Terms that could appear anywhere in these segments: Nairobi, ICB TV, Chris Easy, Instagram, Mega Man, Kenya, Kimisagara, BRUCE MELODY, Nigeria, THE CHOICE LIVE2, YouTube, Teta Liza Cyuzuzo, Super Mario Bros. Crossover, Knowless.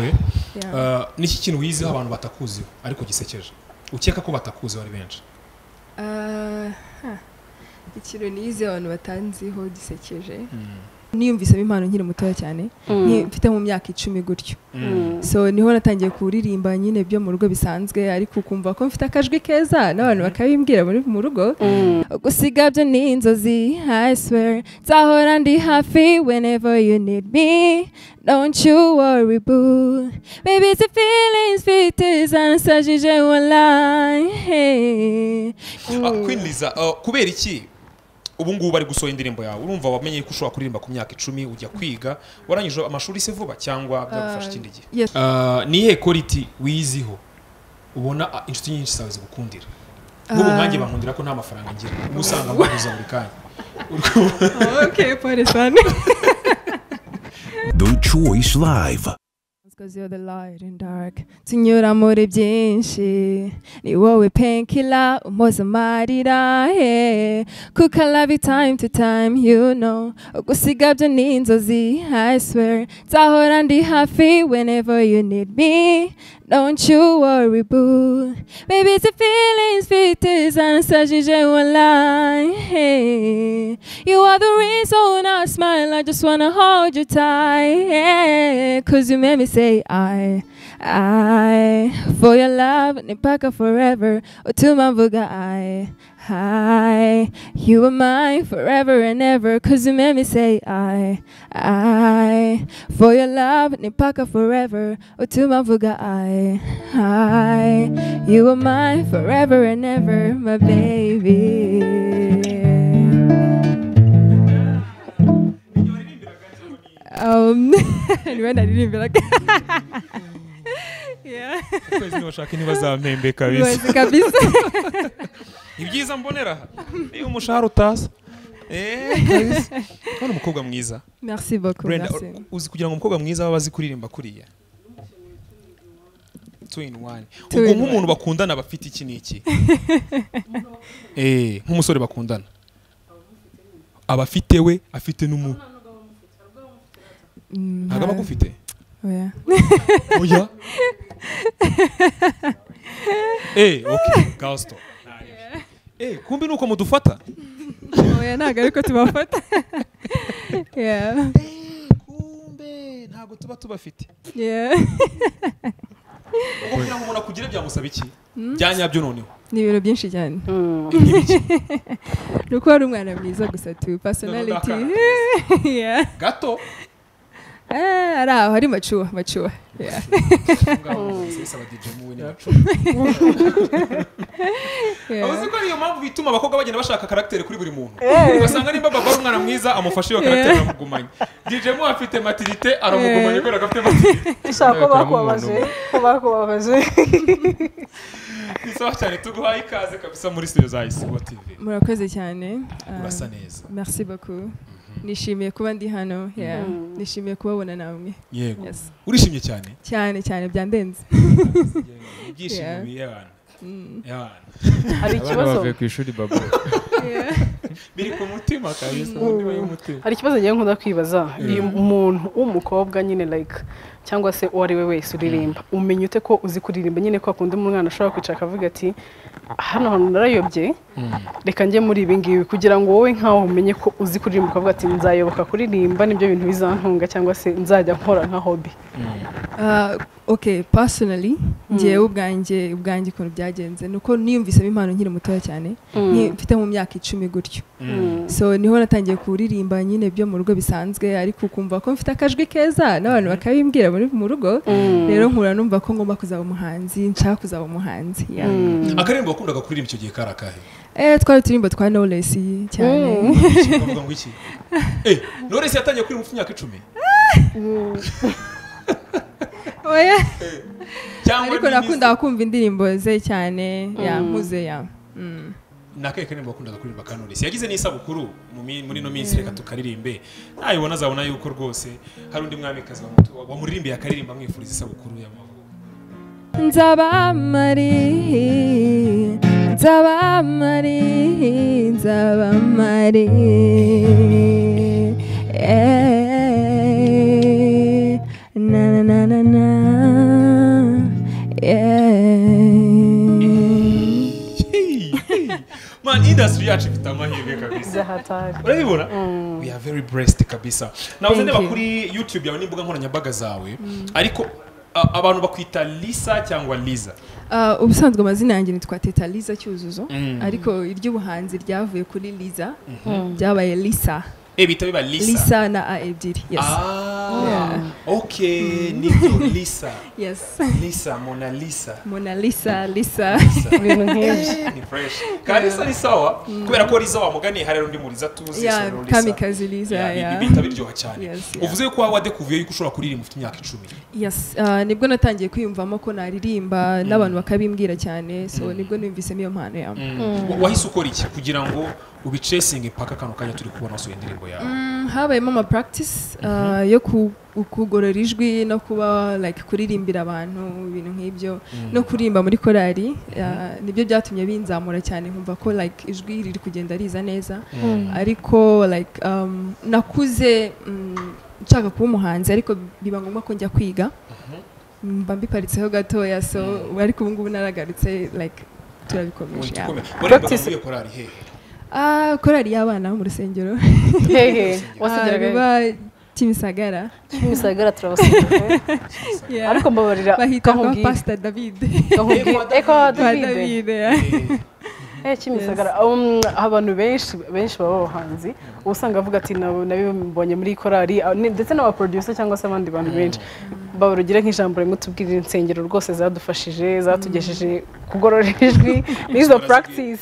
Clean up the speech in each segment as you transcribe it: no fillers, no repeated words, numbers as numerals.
kwe niki kintu wize abantu batakuzi ariko gisekeje ukeka ko batakuzi bari benshi? Ikintu nize abantu batanziho gisekeje niyumvisemo impano nkiri mutoya cyane mfite mu myaka 10 gutyo so niho natangiye kuririmba nyine byo mu rugo bisanzwe ariko ukumva ko mfite akajwi keza n'abantu bakabimbwira muri mu rugo gusiga byo ni inzozi I swear zahora ndi hafi whenever you need me don't you worry boo baby the feelings fit is unsagije online akwinliza kubera iki ubu ngubu bari gusohora indirimbo yawe urumva wamenye ko ushobora kuririmba ku myaka 10 ujya kwiga waranyije amashuri se vuba cyangwa byagufasha ikindi gihe? Yes. Nihe quality wiziho ubona inshuti nyinshi sawe zigukundira n'ubu nkange bankundira ko nta mafaranga ngira ubusanga baguza buri kanya. Okay, pare sana. The Choice Live. Cause you're the light and dark tunyura muri byinshi ni wowe penkila umoza marira he kuka love you time to time you know gusiga byo ni inzozi I swear zahora ndi hafi whenever you need me don't you worry boo baby the feelings fit is unsagije online hey. You are the reason I smile I just wanna hold you tight hey. Cause you made me say I for your love nipaka forever utumamvuga I you are mine forever and ever cause you made me say I for your love nipaka forever utumamvuga I you are mine forever and ever my baby. Niwenda nini bila yeah kwezi ni washaka ni bazamembe kabisa ibyiza mbonera iyo umushahara utasa kabisa kono mukobwa mwiza merci beaucoup merci uzi kugira ngo mukobwa mwiza babazi kuririmba kuriya 2 in 1 ubwo nk'umuntu bakundana bafite iki niki nk'umusore bakundana abafite we afite n'umu agama kufite oya oya okay gasto kumbe nuko mudufata oya naga ariko tubafata kumbe ntago tubafite ukubwira ngo umuntu kugira byamusaba iki byanyabyo noneho ni ibiro byinshi cyane nuko ari umwana mwiza gusa tu personality gato ara hari machua yeah sasa badijemu ni machua awuziko niyo mpamvu bituma abakobwa bagenda bashaka karaktere kuri buri muntu basanga nimba baba umwana mwiza amufashe iyo karaktere amugumanye dijemu afite maturité aramugumanye kubera gafite maturité shaka bakubabaje Nisawa cyane tuguha ikaze kabisa muri Studio za ICB TV murakoze cyane urasa neza merci beaucoup nishimiye kuba ndi hano nishimiye kubabona namwe yego urishimye cyane cyane byandenze byishimiye yabana hari ikibazo bavuye ku ishuri babo biri ku mutima kabisa niba y'umutima hari ikibazo ngiye nkunda kwibaza umuntu w'umukobwa nyine like cyangwa se uwo ari we wese uririmba umenye ute ko uzi kuririmba nyine ko akunda umwana ashobora kwicara akavuga ati hano narayobye reka njye muri ibi ngibi kugira ngo wowe nkaho umenye ko uzi kuririmba ukavuga ati nzayoboka kuririmba nibyo bintu bizantunga cyangwa se nzajya nkora nka hobby? Okay personally ngiye ubwanjye ikintu byagenze nuko niyumvisemo impano nkiri mutoya cyane mfite mu myaka 10 gutyo so niho natangiye kuririmba nyine byo mu rugo bisanzwe ariko ukumva ko mfite akajwi keza n'abantu bakabimbwira muri mu rugo rero nkura numva ko ngomba kuzaba umuhanzi nshaka kuzaba umuhanzi akarimbo wakundaga kuririmba icyo gihe karakahe twari turimba twa Knowless cyane ukumva ngo iki Knowless yatangiye kuririmba mu myaka 10 oya ariko nakunda kumva indirimbo ze cyane yampuze nakeke nimba wakundaga kuririmba Knowless yagize n'isabukuru muri no minsi reka tukaririmbe nayibona azabona yuko rwose hari undi mwamikazi wa muririmbe yakaririmba mwifuriza isabukuru y'amavuko nzabamari na na na na industry yacu ifite amahirwe kabisa. Urabibona? We are very blessed kabisa. Na uzende bakuri YouTube yawe n'imbuga nkoranyambaga zawe. Ariko abantu bakwita Lisa cyangwa Liza. Ubusanzwe amazina yanjye nitwa Teta Liza Cyuzuzo, ariko iry'ubuhanzi ryavuye kuri Liza, byabaye Lisa. Biba Lisa. Lisa na aediri, yes. Ah, yeah. Okay, nibyo Lisa. Yes. Lisa, Mona Lisa. Mona Lisa, Lisa. Ni fresh. Kalisa ni sawa, kubera ko rizawa mugani harero ndi muri zatuzi cyane Lisa. Kamikazi Lisa, yeah. Bita biryoha cyane. Uvuze ko wade kuvuye yuko ushora kuririmba ufite imyaka 10. Yes, nibwo natangiye kwiyumvamo ko naririmba n'abantu bakabimbwira cyane, so nibwo numvise miyo mpano yamwe. Wahise ukora iki kugira ngo ubi chasing paka kano kanya turi kubona so indirimbo yawe? Habaye mama practice yo kugorora ijwi no kuba like kuririmbira abantu ibintu nk'ibyo no kurimba muri korali, nibyo byatumye binzamura cyane nkumva ko like ijwi riri kugenda riza neza, ariko like nakuze nshaka kuba umuhanzi ariko biba ngombwa ko njya kwiga, mbiparitseho gatoya, so ariko ubu ngubu naragarutse like turabikomeje. Practice yo korali hehe? Korali y'abana mu rusengero. Hehe, wasengeraga Kimisagara. Kimisagara turabasengera. Yeah. Ariko mbabarira kaho Pastor David. Kaho David. Kimisagara abantu benshi baba bahanzi usanga avuga ati nabibonye muri korali ndetse n'aba producer cyangwa se abandi bantu benshi. Babarugira nk'ijambo rimwe tubwirira insengero rwose zadufashije zatugesheje kugororejwe nizo practice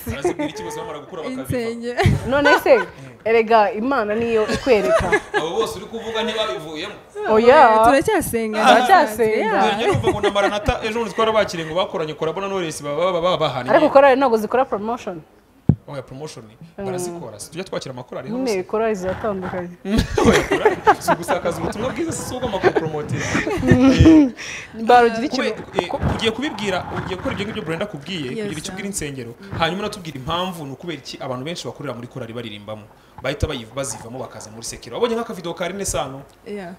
none se erega imana niyo ikwereka abo bose uri kuvuga ntibabivuyemo. Oya turacyasenga turacyasenga rero uvuga ngo namara nata ejo n'utwara bakirengo bakoranye kora bona Knowless baba bahanye ariko kora nago zikora promotion. Oya promotion barazikora tujya twakira amakora ariho ne ikora izatandukanye si gusakaza ubutumwa bwiza si uko makuru promote barugira ikintu ugiye kubibwira ugiye gukora ibyo ngibyo Brenda kubwiye kugira icyo ubwira insengero hanyuma natubwira impamvu n'ukubera iki abantu benshi bakorera muri korali baririmbamo bahita bazivamo bakaza muri sekiro wabonye nk'aka video ka Rene Sano. Yeah,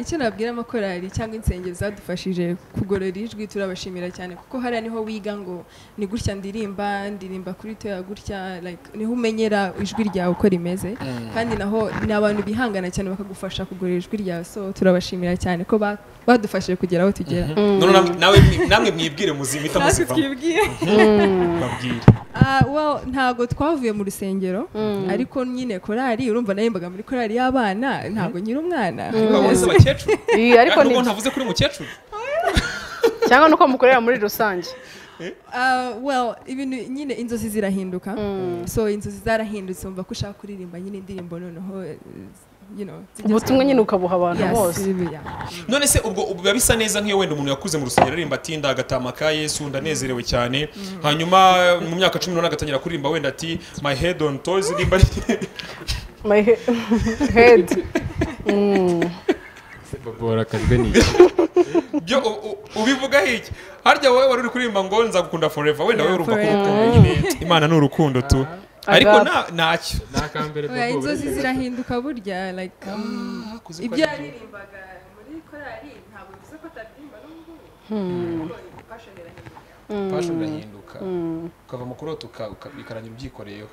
icyo nabwira amakorali cyangwa insengero zadufashije kugorora ijwi turabashimira cyane kuko hari niho wiga ngo ni gutya ndirimba kuri to yagutya like niho umenyera ijwi ryawe uko rimeze kandi naho nabantu bihangana cyane bakagufasha kugorora ijwi ryawe, so turabashimira cyane ko badufashije kugera aho tugera. Nawe namwe mwibwire muzima itamusiva babwire. Well ntago twavuye mu rusengero ariko nyine korali urumva nayimbaga muri korali y'abana ntago nyiri umwana bakecuru. Ariko ni ntavuze kuri mukecuru cyangwa nuko mukorera muri rusange. Well ibintu nyine inzozi zirahinduka, so inzozi zarahindutse umva kushaka kuririmba nyine indirimbo noneho ubutumwa nyine ukabuha abantu bose. None se ubwo biba bisa neza nk'iyo wenda umuntu yakuze mu rusengero aririmba ati ndagatama ka Yesu ndanezerewe cyane hanyuma mu myaka 18 agatangira kuririmba wenda ati my head on toes rimba my head bagora kagwe ni byo ubivuga hiki harya wowe wari uri kuririmba ngo nza gukunda forever wenda wowe urumva ko Imana ni urukundo tu ariko nacyo nakambere bwo inzozi zirahinduka burya like ibyo aririmbaga muri korali ntabwo bivuze ko tarimba n'ubwo passion irahinduka ukava mu kurota ukabikaranya ibyikoreyeho.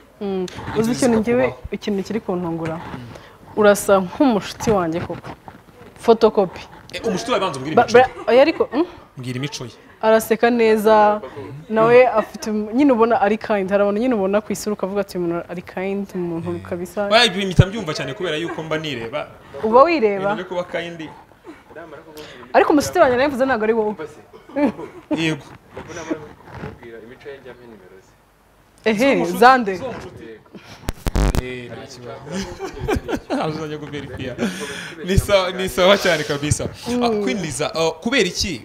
Uzi ikintu ngiwe ikintu kiri kuntungura urasa nk'umushuti wanjye koko photocopy umushitwa abanza mbwira imico yariko mbwira imico ye araseka neza nawe afite nyine ubona ari kind harabona nyine ubona kwisura ukavuga ati umuntu ari kind umuntu kabisa baya bimita mbyumva cyane kubera yuko mba nireba uba wireba none kuba kind ariko umushitwa wanjye navuze ntago ari wowe yego ubona mara kubwira imico ye njya nimero ze zande ni sawa cyane kabisa. Queen Liza kubera iki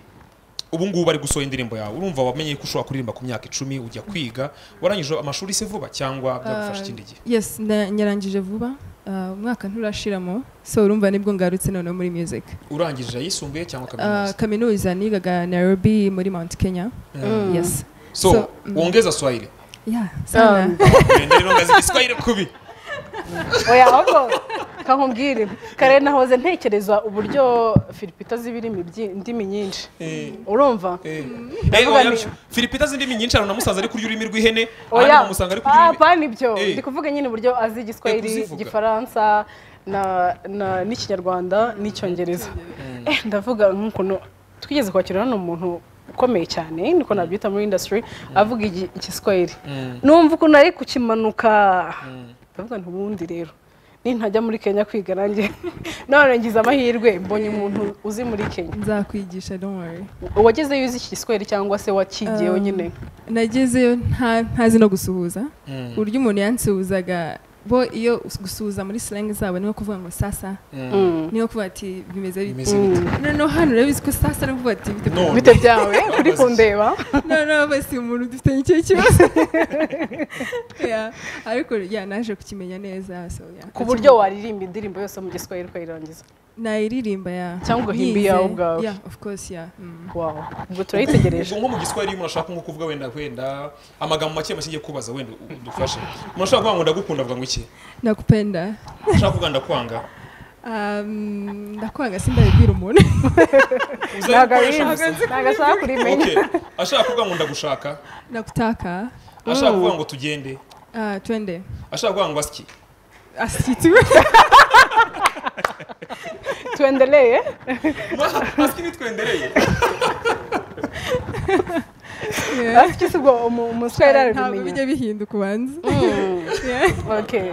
ubu ngubu bari gusohora indirimbo yawe urumva wamenye ko ushobora kuririmba ku myaka 10 ujya kwiga warangije amashuri se vuba cyangwa byagufasha ikindi gihe? Yes, nyarangije vuba umwaka nturashiramo, so urumva nibwo ngarutse none muri music. Urangije yisumbuye cyangwa kaminuza? Kaminuza nigaga Nairobi muri Mount Kenya. Yes, so wongeza Swahili? Yeah, sana. Ndio ngazi Swahili kubi. Oya hapo. Reka nkubwire kare nahoze ntekerezwa uburyo Filipita z'ibirimi by'indimi nyinshi. Urumva? Filipita z'indimi nyinshi aramusaza ari kurya ururimi rw'ihene, ari umusanga ari kurya. Ah, pa nibyo. Ndi kuvuga nyine uburyo azi igiswahili, igifaransa na n'ikinyarwanda n'icyongereza. Ndavuga nkuko twigeze kwakira hano umuntu ukomeye cyane niko nabyita muri industry avuga igiswahili. Numva ko nari kukimanuka. Ndavuga ntubundi rero. Nintajya muri Kenya kwiga nanjye none ngize amahirwe mbonye umuntu uzi muri Kenya nzakwigisha don't worry. Wagezeyo uzi igiswahili cyangwa se wakigiyeyo nyine? Nagezeyo ntazi no gusuhuza uryo umuntu yansuhuzaga bo iyo gusuhuza muri slang zabo niyo kuvuga ngo sasa niyo kuvuga ati bimeze bite no hano rebizi ko sasa no kuvuga ati bite byawe kuri kundeba no basi umuntu dufite icyo kibazo ya ariko ya naje kukimenya neza so ya ku buryo waririmba indirimbo yose mu giswahili ukayirangiza nairirimba ya cyangwa himbi ya ubwawe ya of course ya wow ngo turayitegereje ngo mu giswahili umuntu ashaka nko kuvuga wenda amagambo make masije kubaza wenda udufashe umuntu ashaka kuvuga ndagukunda vuga ngo nakupenda. Ushaka kuvuga ndakwanga? Ndakwanga sindabibwira umuntu. Nagashaka kurimenya. Okay. Ashaka kuvuga ngo ndagushaka. Nakutaka. Ashaka kuvuga ngo tugende. Twende. Ashaka kuvuga ngo aski. Aski. Twendeleye? Aski ni twendeleye. Aski subwo umuswera rubimenya. Ntabwo bijya bihinduka ubanze. Okay.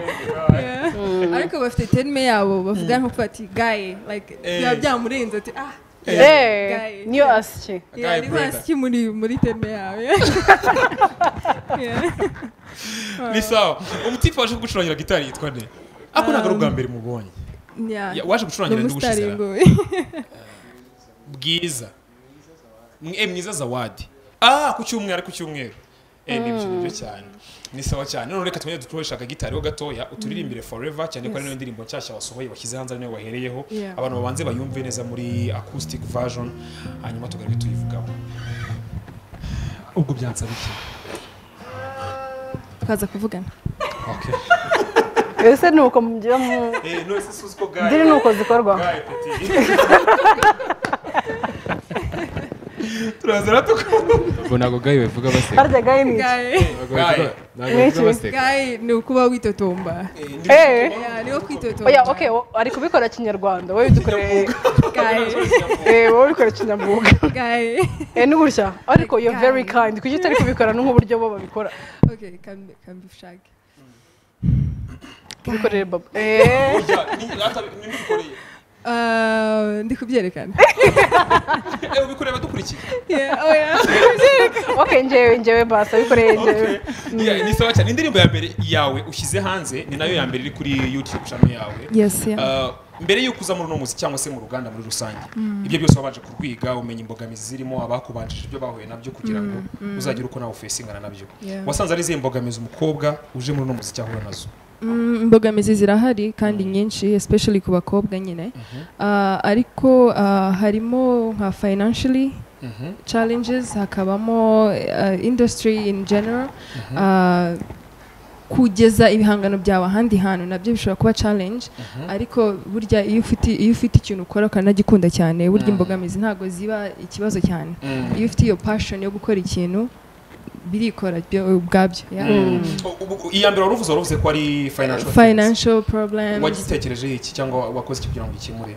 Ariko bafite terme yabo bavuga nko kwati guy like yabyamurenze ati ah eh niyo asche. Yeah, asche muri terme yabo. Lisa, umutipe waje gucurangira gitari yitwa nde? Ako nagaruga mbere mubonye. Yeah, waje gucurangira ndugushisira. Bwiza. Mwiza Zawadi. Ah, ku cyumweru. Nibyo byo cyane. Ni sawa cyane none reka tumenye dukoreshaga gitari ho gatoya uturirimbire forever cyane ko ari no ndirimbo cyashya wasohoye bashyize hanze niyo wahereyeho abantu babanze bayumve neza muri acoustic version hanyuma tugaruke tuyivugaho ubwo byanza biki tukaza kuvugana. Okay. Ese nuko mujya mu no ese susko gaye ndiri nuko zikorwa turazera tukabona ko gayi bavuga baseka harya gayi ni gayi ni kuba witotomba ya niyo kwitotomba oya okay ari kubikora kinyarwanda wewe dukoreye gayi wewe ukora kinyambuga gayi n'ubursha ariko you very kind kuko utari kubikora n'uko buryo baba bikora. Okay, can be shag kubikorera baba ni kubikoreye ndi kubyerekana. Ubikoreba dukurikiye. Yeah, oh yeah. Okay, njewe basa bikoreye njewe. Yeah, ni sawa cyane. Indirimbo ya mbere yawe ushyize hanze ni nayo ya mbere iri kuri YouTube channel yawe. Yes, yeah. Mbere yuko uza muri no muziki cyangwa se mu ruganda muri rusange. Ibyo byose wabaje kurwiga umenya imbogamizi zirimo abakubanjije ibyo bahuye nabyo kugira ngo uzagire uko nawe facingana nabyo. Wasanze ari zimbogamizi umukobwa uje muri no muziki cyahura nazo. Mbogamizi zirahari kandi nyinshi especially ku bakobwa nyine ariko harimo nka financially challenges hakabamo industry in general kugeza ibihangano byawe handi hano nabyo bishobora kuba challenge ariko burya iyo ufite ikintu ukora kanagikunda cyane burya imbogamizi ntago ziba ikibazo cyane iyo ufite your passion yo gukora ikintu birikora ubwabyo. Iya mbere waruvuze ko ari financial problems. Wagitekereje iki cyangwa wakoze iki kugira ngo ikimure?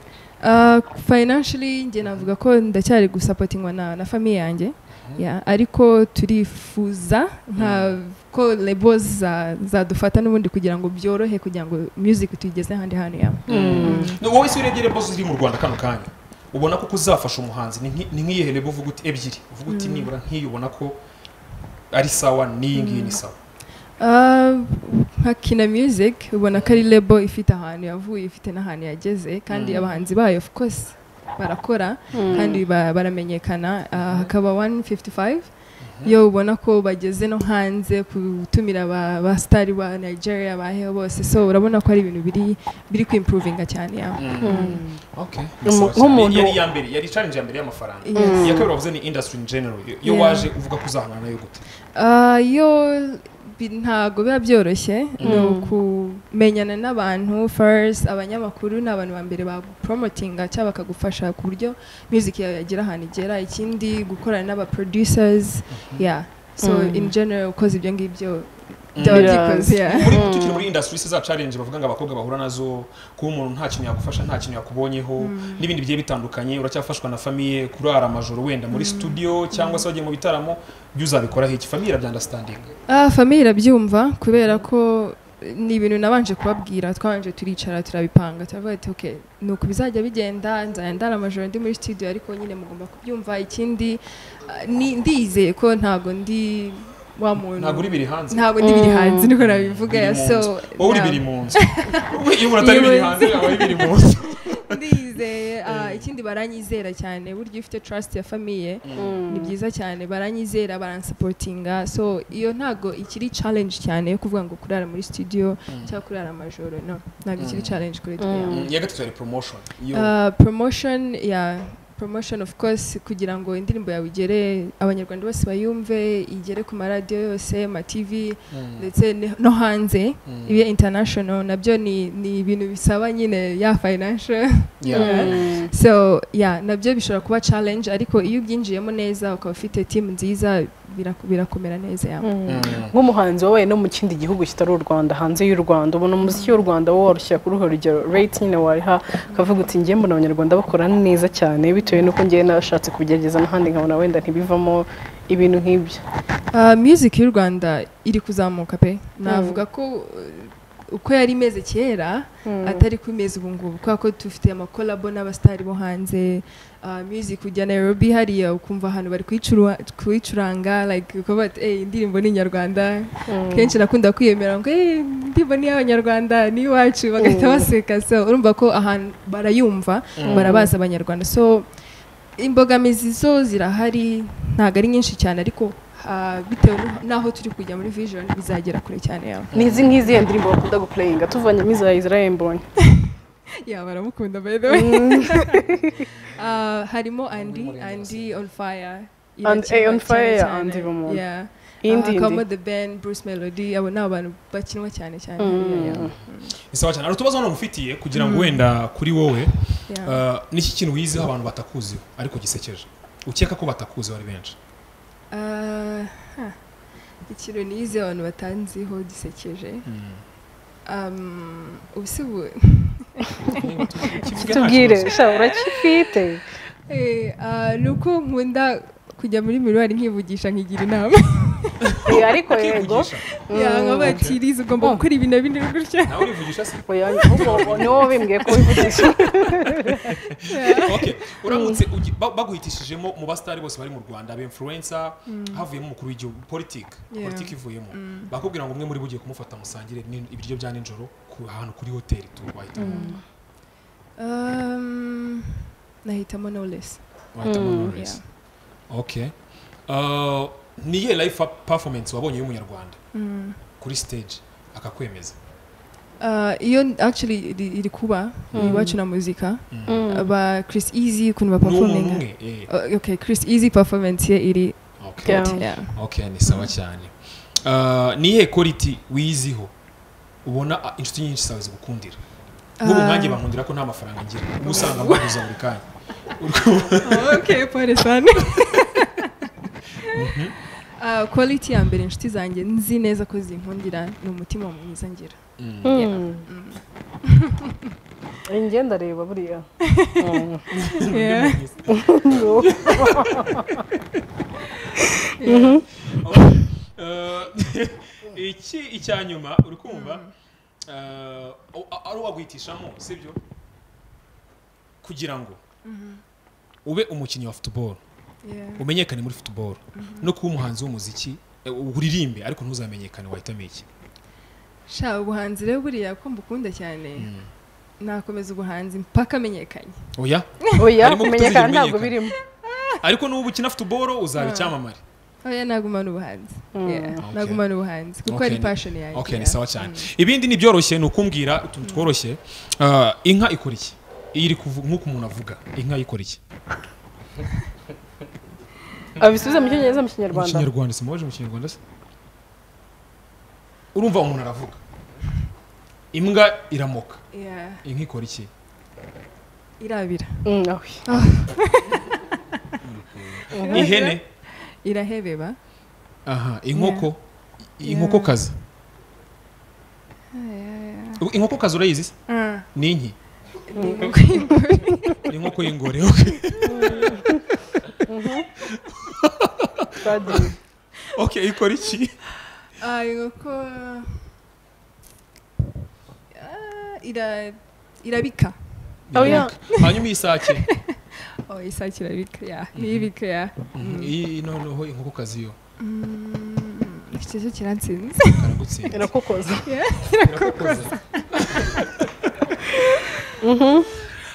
Financially nje navuga ko ndacyari gusuportingwa na family yanjye. Ya ariko turifuza nka ko labels zadufata n'ubundi kugira ngo byorohe kugira ngo music tuyigeze handi hano yawe. No wowe si uregere labels ziri mu Rwanda kano kanya. Ubona ko kuzafasha umuhanzi ni nkiyehe label uvuga uti ebyiri uvuga uti nibura nkiyo ubona ko ari sawa ningi ni sawa. Hakina music ubona kari label ifite ahantu yavuye ifite n'ahantu yageze kandi abahanzi bayo of course barakora kandi baramenyekana hakaba 155 yo ubona ko bageze no hanze kutumira ba star ba Nigeria bahe bose so urabona ko ari ibintu biri ku improvinga cyane yabo. Okay. Yari yambere yari challenge yambere y'amafaranga. Yakabira bavuze ni industry in general. Yo waje uvuga kuzahana nayo gute? Yo ntago biba byoroshye no kumenyana n'abantu first abanyamakuru n'abantu bambere ba promotinga cyaba bakagufasha ku buryo music yawe yagira ahantu igera ikindi gukorana n'aba producers yeah so in general cause ibyo ngibyo muri industry za challenge bavuga ngo abakobwa bahura nazo ku umuntu nta kintu yakufasha nta kintu yakubonyeho n'ibindi bigiye bitandukanye uracyafashwa na famille kurara amajoro wenda muri studio cyangwa se wagiye mu bitaramo byuzabikora iki famille by understanding famille byumva kubera ko ni ibintu nabanje kubabwira twanje turicara turabipanga turavuga ati okay nuko bizajya bigenda nzayandara amajoro ndi muri studio ariko nyine mugomba kubyumva ikindi ni ndize ko ntago ndi ntabwo uri biri hanze ntabwo ndi biri hanze niko nabivuga ya so uri biri munsi iyo muratari biri hanze aba biri munsi ndize ikindi baranyizera cyane buryo ufite trust ya famille ni byiza cyane baranyizera baransupportinga so iyo ntago ikiri challenge cyane yo kuvuga ngo kurara muri studio cyangwa kurara amajoro no ntago ikiri challenge kuri twe yagatutse promotion promotion ya promotion of course kugira ngo indirimbo yawe igere abanyarwanda bose bayumve igere ku radio yose ma TV ndetse no hanze ibi international nabyo ni ibintu bisaba nyine ya financial so yeah nabyo bishobora kuba challenge ariko iyo ubyinjiyemo neza ukafite team nziza birakomera neza yawe nk'umuhanzi wowe no mu kindi gihugu kitari u Rwanda hanze y'u Rwanda ubona umuziki w'u Rwanda woroshya kuri urugero rate nyine wari ha kavuga uti ngiye mbona abanyarwanda bakora neza cyane bitewe nuko ngiye nashatse kubigerageza n'ahandi nkabona wenda ntibivamo ibintu nk'ibyo music y'u Rwanda iri kuzamuka pe navuga ko uko yari meze kera atari kumeze ubu ngubu kwako tufite ama collabo n'abastari bo hanze music ujya Nairobi hariya ukumva hano bari kwicuranga like uko but indirimbo ni nyarwanda kenshi nakunda kwiyemera ngo ndibo ni abanyarwanda ni wacu bagahita baseka so urumva ko ahantu barayumva barabaza abanyarwanda so imbogamizi zo zirahari ntago ari nyinshi cyane ariko bitewe naho turi kujya muri vision bizagera kure cyane yawe nizi nkizi ndirimbo bakunda go playing atuvanye miza Israel mbonye ya baramukunda by the way harimo Andy on fire Andy bomon kama the band Bruce Melody abo nabantu bakinwa cyane cyane isawa cyane aratubaza no gufitiye kugira ngo wenda kuri wowe niki kintu wizi abantu batakuziho ariko gisekeje ukeka ko batakuzi bari benshi ikintu nize abantu batanziho gisekeje ubusibu tubwire shawura kifite nuko nkunda kujya muri miruari nkivugisha nkigira inama ariko yego yababatiriza ugomba gukora ibintu bindi gutya nawe urivugisha se oya no bimbwiye ko uvugisha okay uramutse baguhitishijemo mu bastari bose bari mu Rwanda aba influencer havuyemo umukuru w'igihugu politique ivuyemo bakubwira ngo umwe muri bugiye kumufata musangire ibiryo bya n'injoro ku hantu kuri hotel tuwahita nahita Monoless wahita Monoless okay niye live performance wabonye y'umunyarwanda kuri stage akakwemeza iyo actually iri kuba iwacu na muzika ba Chris Easy kunwa performing okay Chris Easy performance ye iri okay okay ni sawa cyane niye quality wiziho ubona inshuti nyinshi sabaze gukundira n'ubu nkange bankundira ko nta mafaranga ngira musanga baguza muri kanya okay pare sana quality ya mbere inshuti zanjye nzi neza ko zinkundira no mutima mwiza ngira ingenda reba buriya iki icyanyuma uri kumva ari wagwitishamo sibyo kugira ngo ube umukinnyi wa football umenyekane muri football no kuba umuhanzi w'umuziki uririmbe ariko ntuzamenyekane wahitamo iki sha ubuhanzi rero buriya ko mbukunda cyane nakomeza ubuhanzi mpaka menyekanye oya oya kumenyekana ntabwo birimo ariko n'ubu ukina football uzaba icyamamare oya nagumana ubuhanzi nagumana ubuhanzi kuko ari passion yanjye okay ni sawa cyane ibindi ni byoroshye n'ukumbwira utuntu tworoshye inka ikora iki iri kuvuga nkuko umuntu avuga inka ikora iki abisubiza mu cyongereza mu kinyarwanda se urumva umuntu aravuga imbwa iramoka inka ikora iki irabira ihene irahebeba inkoko inkokokazi inkokokazi urayizi se ni inki inkoko y'ingore okay ikora iki inkoko irabika hanyuma isake isake irabika irabika noneho inkokokazi yo ikibazo kirantsinze irakokoza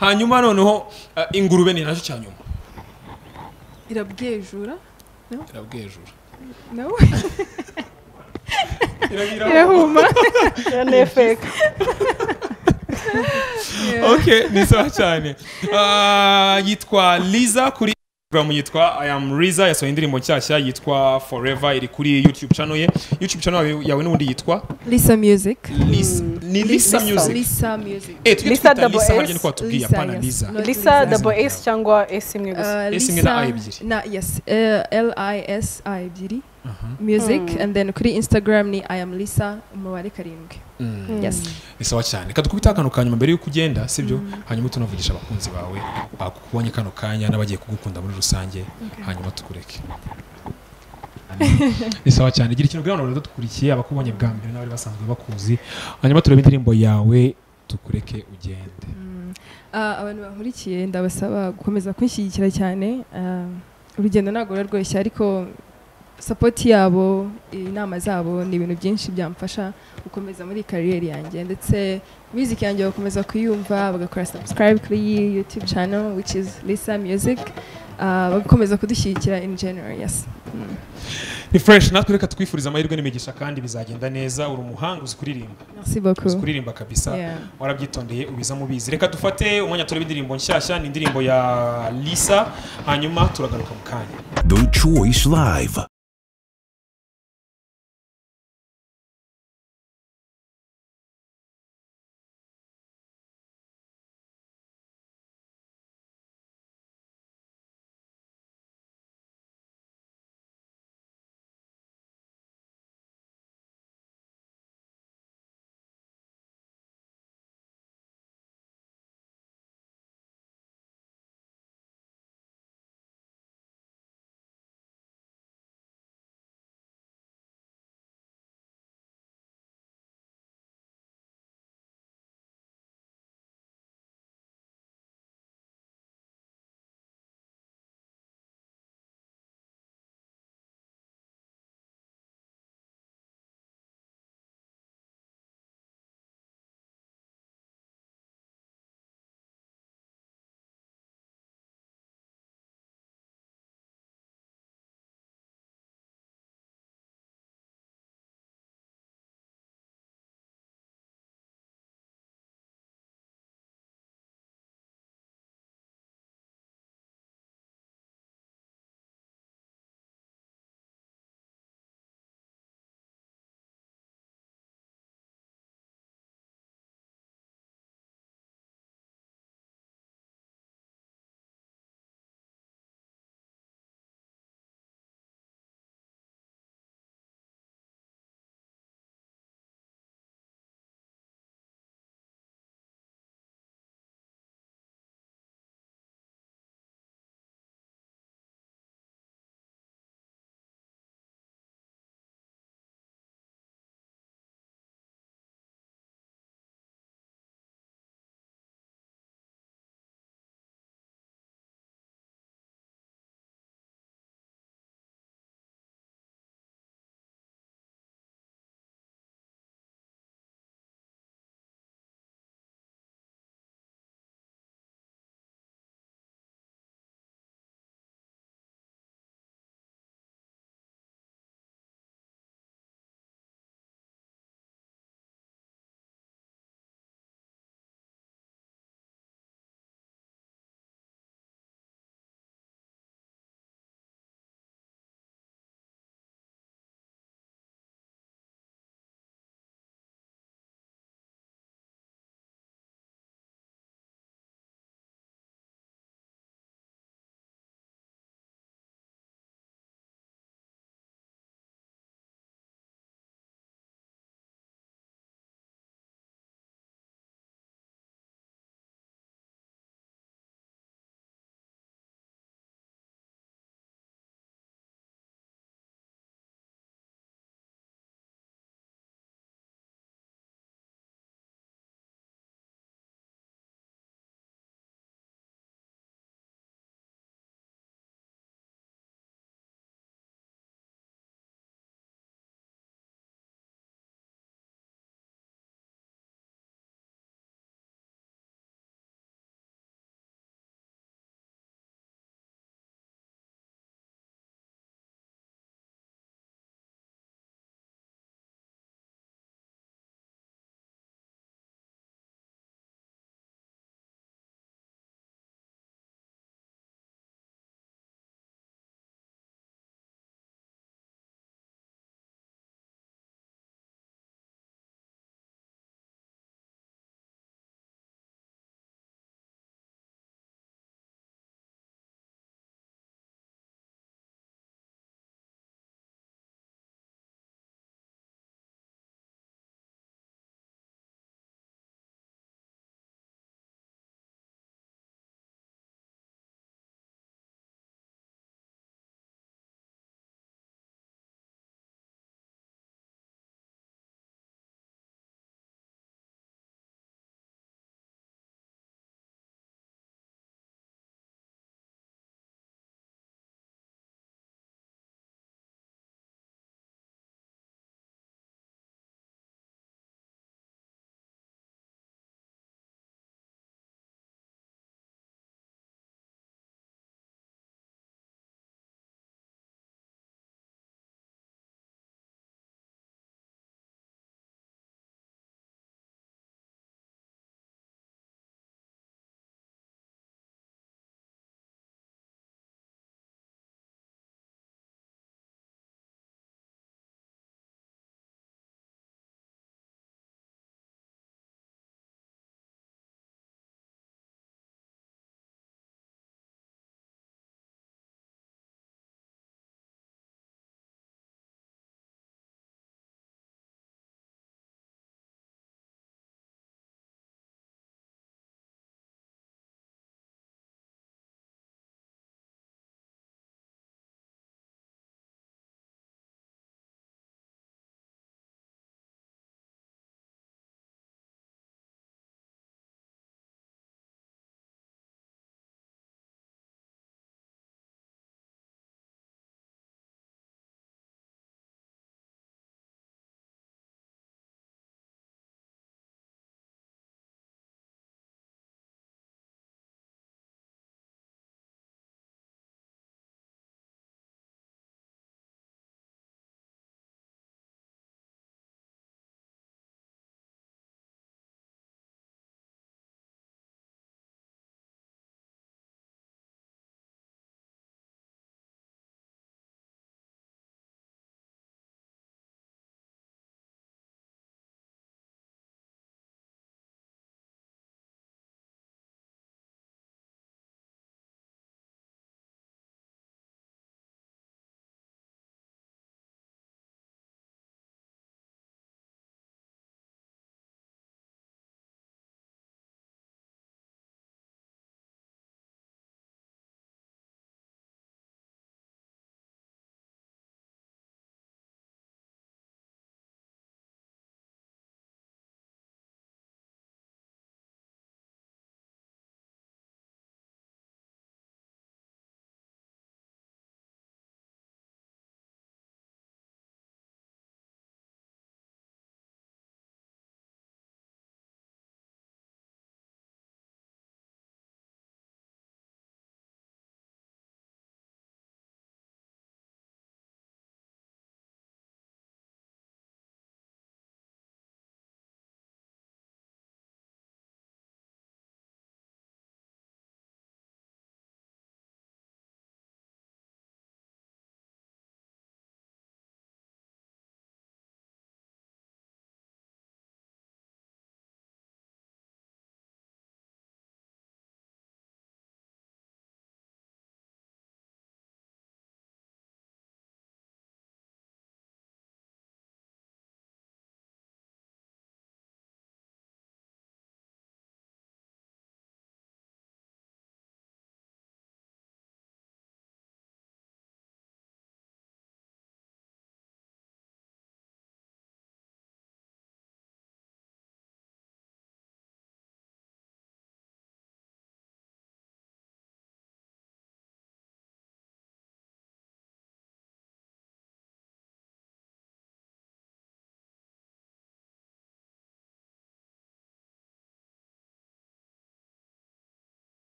hanyuma noneho ingurube ni nacyo cyanyuma irabwejura no irahuma yanefeka okay ni sawa cyane yitwa Liza kuri Instagram yitwa I am Liza yasohoye indirimbo cyashya yitwa Forever iri kuri YouTube channel ye YouTube channel yawe n'undi yitwa Lisa Music ni Lisa Music Lisa double S Lisa double S cyangwa S imwe gusa S imwe na ibiri na yes L I S I ibiri music and then kuri Instagram ni I am Lisa umubare karindwi yes ni sawa cyane kadukubita akano kanyuma mbere y'uko ugenda sibyo hanyuma tunavugisha abakunzi bawe bakubonye kano kanya nabagiye kugukunda muri rusange hanyuma tukureke ni sawa cyane gira ikintu gihano ndadukurikiye abakubonye bwa mbere n'abari basanzwe bakuzi hanyuma turebe indirimbo yawe tukureke ugende abantu bahurikiye ndabasaba gukomeza kwishyigikira cyane urugendo nagora rwose ariko support yabo inama zabo ni ibintu byinshi byamfasha gukomeza muri career yanjye ndetse music yanjye bakomeza kuyumva bagakora subscribe kuri YouTube channel which is Lisa Music bakomeza kudushyikira in general yes ni fresh natwe reka twifuriza amahirwe n'imigisha kandi bizagenda neza uri umuhanga uzikuririmba merci beaucoup uzikuririmba kabisa warabyitondeye ubiza mubizi reka dufate umwanya turebe indirimbo nshyashya ni indirimbo ya Lisa hanyuma turagaruka mu kanya The Choice Live